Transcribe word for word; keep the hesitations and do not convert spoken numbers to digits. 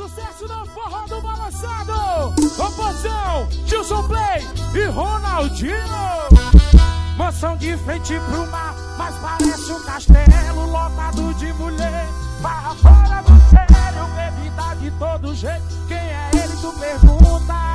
Sucesso no Forró do Balançado. Composição, Gilson Play e Ronaldinho. Mansão de frente pro mar, mas parece um castelo lotado de mulher. Barra fora do sério, bebida de todo jeito. Quem é ele, tu pergunta?